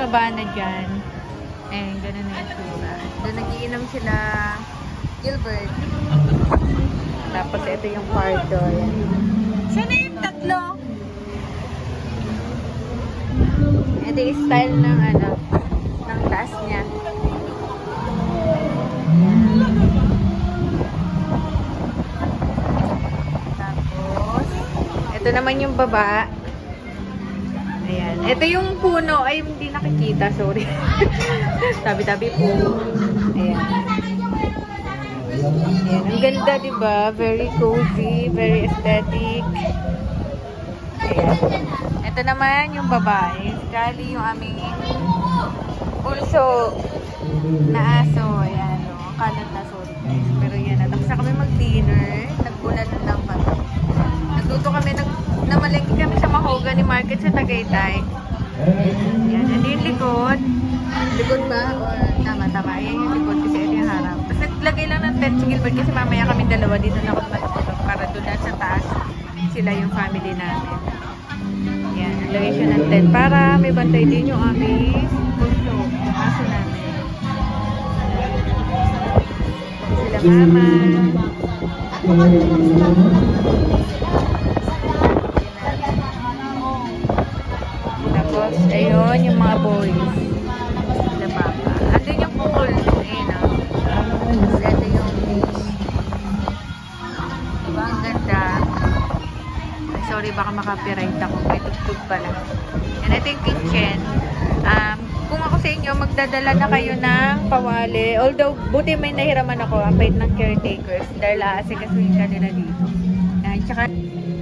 Cabana dyan. Eh, ganun na yung sila. Doon nagiinom sila Gilbert. Tapos ito yung parto. Yan. Sana yung tatlo? Ito yung style ng ano, ng taas niya. Tapos, ito naman yung baba. Ayan. Ito yung puno. Ay, hindi nakikita. Sorry. Tabi-tabi po. Ayan. Ayan. Ang ganda, diba? Very cozy. Very aesthetic. Ayan. Ito naman yung babae. Kali yung aming bulso na aso. Ayan. O, kalat na. Sorry guys. Pero yan. Natapos na kami mag-dinner. Nagbulan ng pato. Nagluto kami ng namalengke kami sa Mahogany Market sa Tagaytay. Yan, ito yung likod. Likod ba? Or tama-tama. Ayan yung likod kasi ito yung harap. Tapos naglagay lang ng tent si Gilbert kasi mamaya kami dalawa dito na ako mag-tulog para doon sa taas sila yung family namin. Yan, naglagay siya ng tent para may bantay din yung aming puso. Aso namin. Sila mama. Ako matulog sila. Ayun, yung mga boys. Sila papa. Andun yung pool. Ayun, no? Ito yung beach. Diba, ang ganda? Ay, sorry, baka makapiright ako. May tugtog pala. And ito yung kitchen. Kung ako sa inyo, magdadala na kayo ng pawali. Although, buti may nahiraman ako. Ang pait ng caretakers. Dahil aasikasuhin ka nila dito. Ayan, tsaka...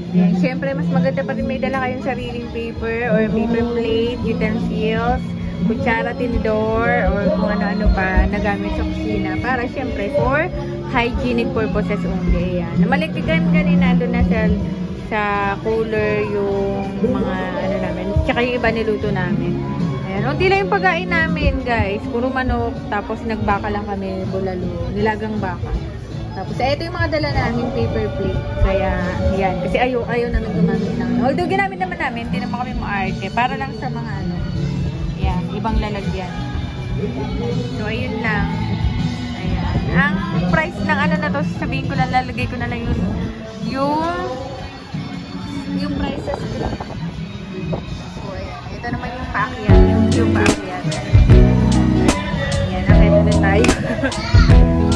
Ayan, syempre mas maganda pa rin may dala kayong sariling paper or paper plate, utensils, kutsara, tinidor, or kung ano-ano pa nagamit sa kusina. Para syempre for hygienic purposes only. Ayan. Namalikigan kanina doon na sa cooler yung mga ano namin. Tsaka yung iba niluto namin. Ayan, Ayan, hindi lang yung pagkain namin, guys. Puro manok, tapos nagbaka lang kami, bulalo, nilagang baka. Tapos, ito yung mga dala namin, paper plate. Kaya, yan. Kasi ayaw namin gumamit ng... Although, ginamit naman namin, hindi naman kami maarte. Para lang sa mga, ano, yan, ibang lalagyan. So, ayun lang. Ayan. Ang price ng ano na to, sabihin ko lang, lalagay ko na lang yung price sa screen. So, ayan. Ito naman yung paakyat. Yung paakyat. Ayan, nakita na tayo. Ayan.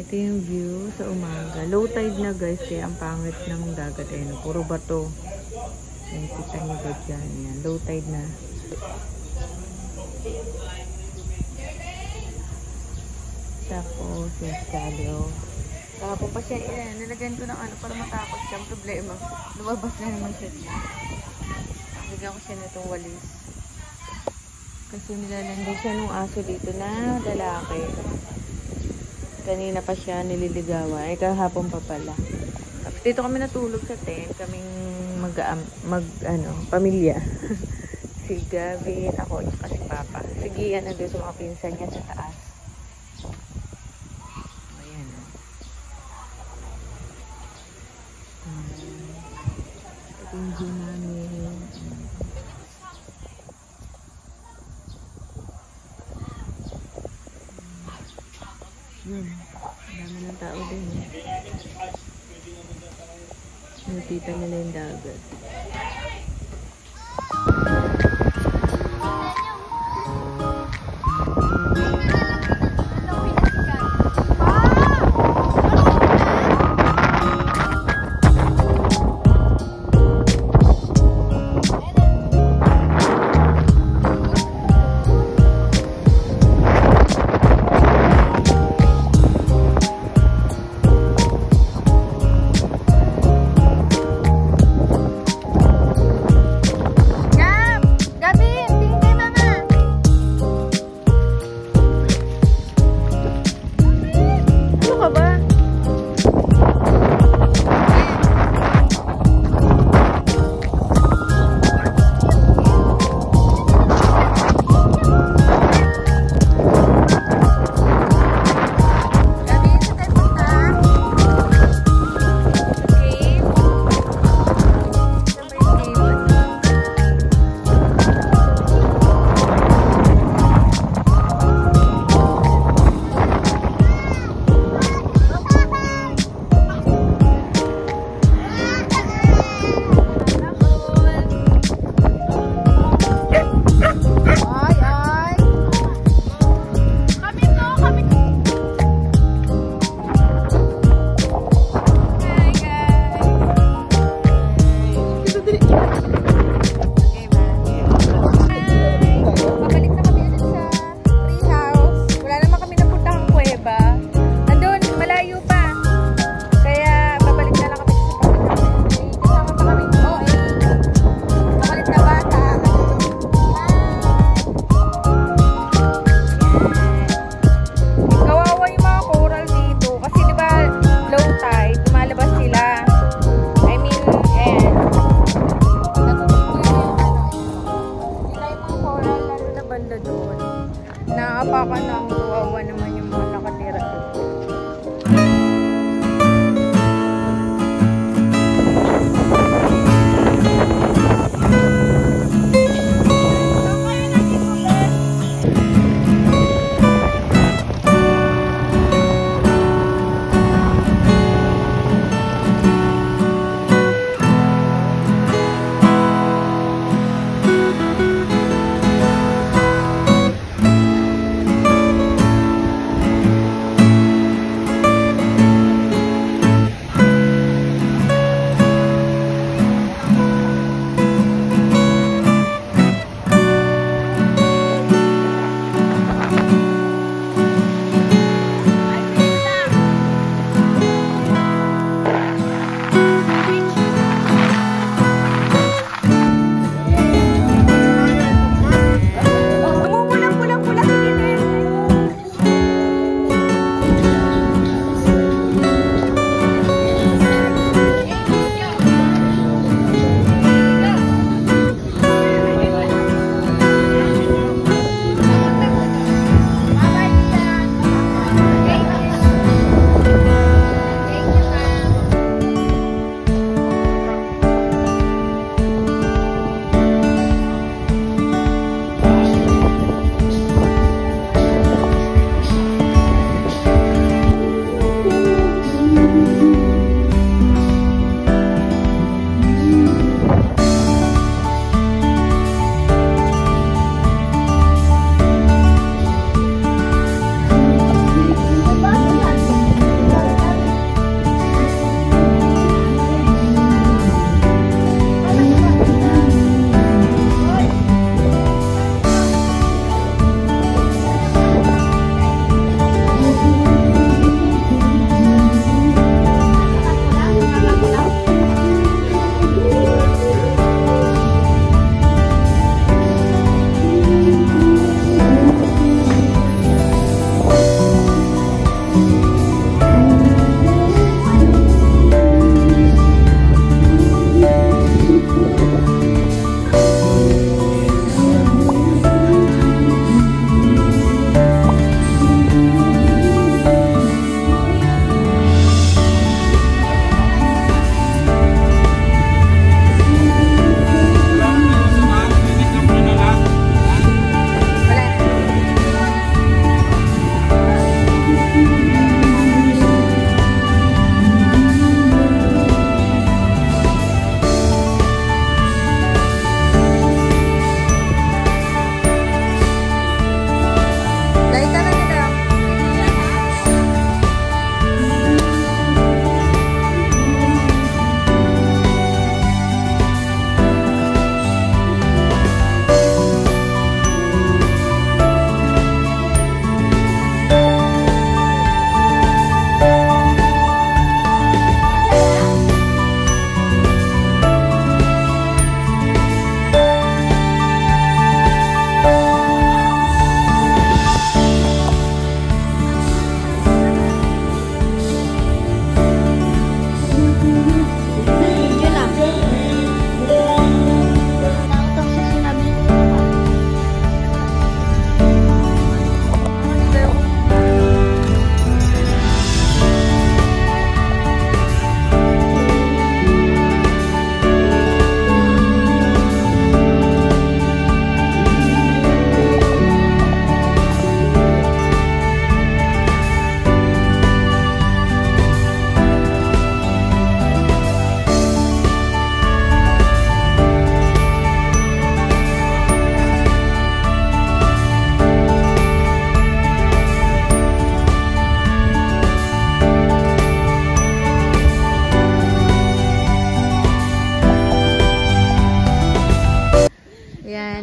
Ito yung view sa umaga. Low tide na, guys, kaya ang pangit ng dagat. Ayan, puro bato. Ayan, kita nyo ba dyan? Ayan, low tide na. Tapos, yung salo. Tapos pa siya, ayan, nalagyan ko ng ano para matakot siya. Ang problema, lumabas na naman siya. Nalagyan ko siya na itong walis. Kasi nilalanda siya nung aso dito na lalaki. Kanina pa siya nililigawan. Ay, kahapon pa pala. Tapos dito kami natulog sa tent. Kaming pamilya. Si Gavin, ako, at si Papa. Sige, yan, nandun sa mga pinsan niya sa taas. Ayan. Ito yung view namin. Dami ng tao din. Nakita nila yung dagat.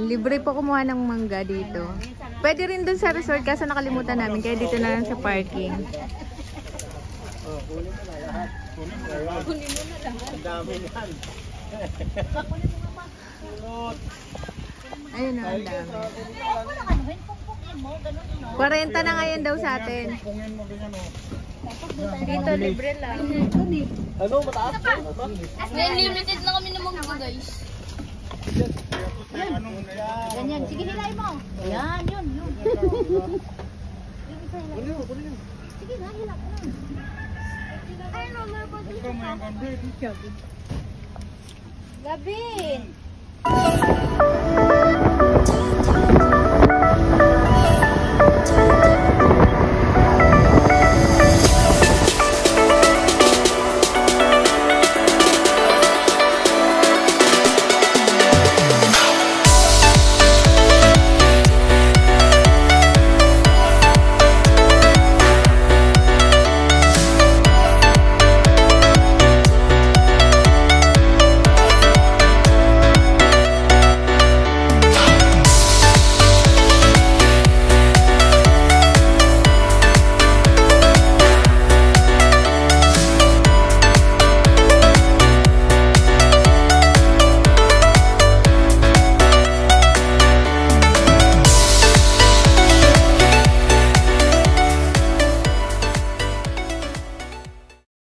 Libre po kumuha ng mangga dito. Pwede rin dun sa resort kasi nakalimutan namin. Kaya dito na lang sa parking. Ayun na, ang dami. 40 na ngayon daw sa atin. Dito, libre lang. Ano, mataas pa? Limited na kami ng mangga, guys. Ganyan, sige nilay mo. Yan, yun. Sige na, hilak na. Ayun o, meron pa dito. Gabi!